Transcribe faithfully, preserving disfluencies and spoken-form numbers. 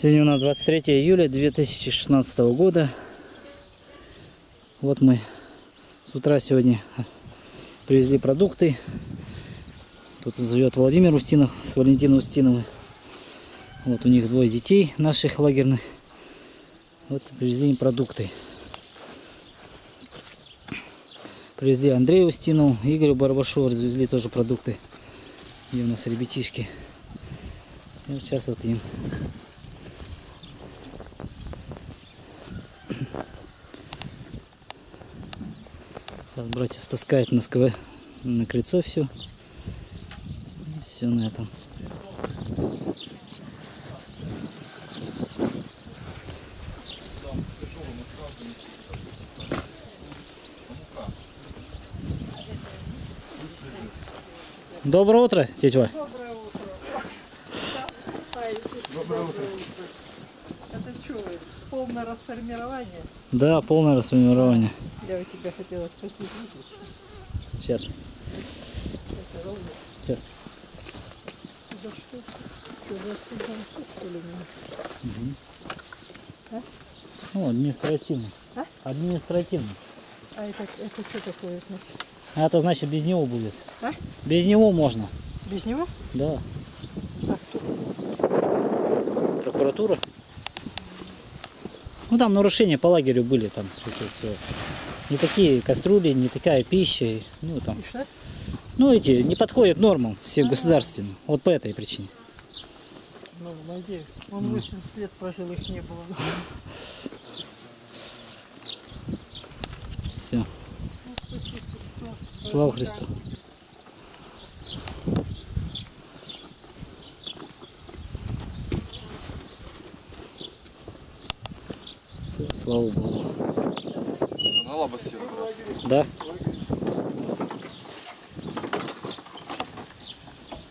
Сегодня у нас двадцать третье июля две тысячи шестнадцатого года. Вот мы с утра сегодня привезли продукты. Тут живет Владимир Устинов с Валентиной Устиновой. Вот у них двое детей наших лагерных. Вот привезли им продукты. Привезли Андрею Устинову, Игорю Барбашову развезли тоже продукты. И у нас ребятишки. И вот сейчас вот им. Сейчас братья стаскают на СКВ на крыльцо все. Все на этом. Доброе утро, тетя Валь. Доброе утро. Доброе утро. Это что, полное расформирование? Да, полное расформирование. Я у тебя хотела спросить. Сейчас. Сейчас. За что? Ты за что или нет? Ну, административно. А? Административно. А это, это что такое? А это значит без него будет. А? Без него можно. Без него? Да. А, прокуратура. Ну там нарушения по лагерю были, там все. Не такие кастрюли, не такая пища. Ну там. Что? Ну эти не подходят нормам всем а -а -а. государственным. Вот по этой причине. Ну, надеюсь. Он ну. восемьдесят лет прожил, их не было. Все. Слава Христу. Все, слава Богу. Да?